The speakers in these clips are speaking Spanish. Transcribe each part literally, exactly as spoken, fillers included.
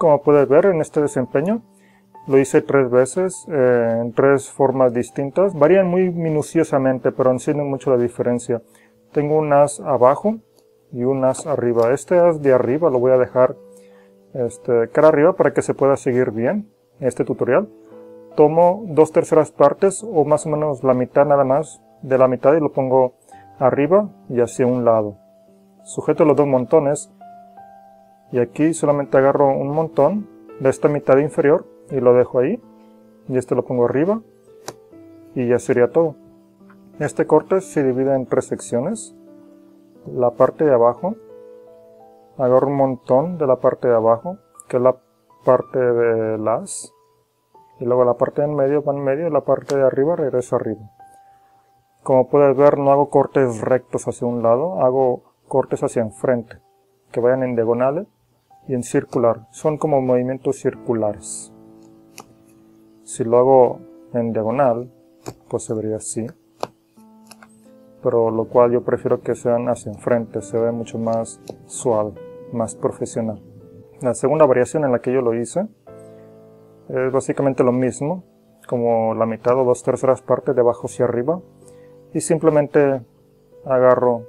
como puedes ver en este desempeño. Lo hice tres veces, eh, en tres formas distintas. Varían muy minuciosamente, pero encienden mucho la diferencia. Tengo un as abajo y un as arriba. Este as de arriba lo voy a dejar este, cara arriba para que se pueda seguir bien este tutorial. Tomo dos terceras partes o más o menos la mitad nada más de la mitad y lo pongo arriba y hacia un lado. Sujeto los dos montones y aquí solamente agarro un montón de esta mitad inferior y lo dejo ahí y este lo pongo arriba y ya sería todo. Este corte se divide en tres secciones. La parte de abajo, agarro un montón de la parte de abajo que es la parte de las y luego la parte de en medio va en medio y la parte de arriba regreso arriba. Como puedes ver no hago cortes rectos hacia un lado, hago cortes hacia enfrente que vayan en diagonales y en circular, son como movimientos circulares. Si lo hago en diagonal pues se vería así, pero lo cual yo prefiero que sean hacia enfrente, se ve mucho más suave, más profesional. La segunda variación en la que yo lo hice es básicamente lo mismo, como la mitad o dos terceras partes de abajo hacia arriba y simplemente agarro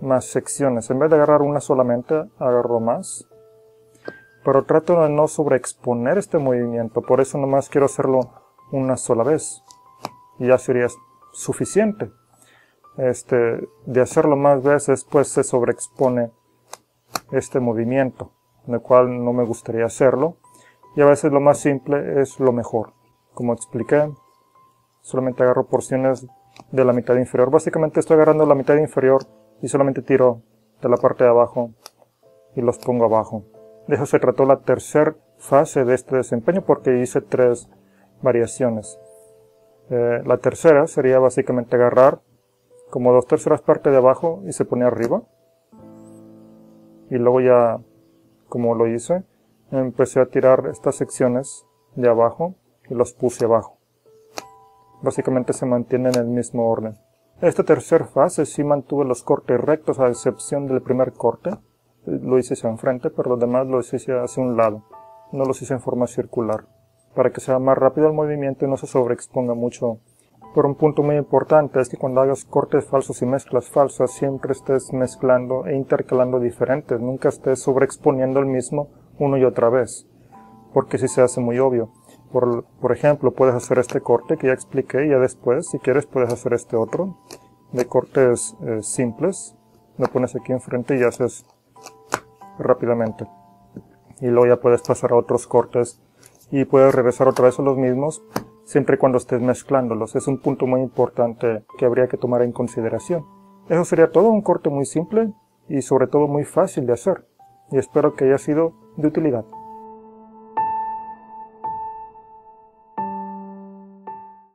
más secciones, en vez de agarrar una solamente agarro más, pero trato de no sobreexponer este movimiento, por eso nomás quiero hacerlo una sola vez y ya sería suficiente. Este, de hacerlo más veces pues se sobreexpone este movimiento, lo cual no me gustaría hacerlo y a veces lo más simple es lo mejor. Como expliqué, solamente agarro porciones de la mitad inferior, básicamente estoy agarrando la mitad inferior y solamente tiro de la parte de abajo y los pongo abajo. De eso se trató la tercera fase de este desempeño porque hice tres variaciones. Eh, la tercera sería básicamente agarrar como dos terceras partes de abajo y se pone arriba y luego ya como lo hice empecé a tirar estas secciones de abajo y los puse abajo. Básicamente se mantiene en el mismo orden. Esta tercera fase sí mantuve los cortes rectos a excepción del primer corte, lo hice hacia enfrente pero los demás los hice hacia un lado, no los hice en forma circular para que sea más rápido el movimiento y no se sobreexponga mucho. Pero un punto muy importante es que cuando hagas cortes falsos y mezclas falsas siempre estés mezclando e intercalando diferentes, nunca estés sobreexponiendo el mismo uno y otra vez, porque si se hace muy obvio. Por, por ejemplo, puedes hacer este corte que ya expliqué y ya después, si quieres, puedes hacer este otro de cortes eh, simples, lo pones aquí enfrente y haces rápidamente. Y luego ya puedes pasar a otros cortes y puedes regresar otra vez a los mismos, siempre y cuando estés mezclándolos. Es un punto muy importante que habría que tomar en consideración. Eso sería todo, un corte muy simple y sobre todo muy fácil de hacer. Y espero que haya sido de utilidad.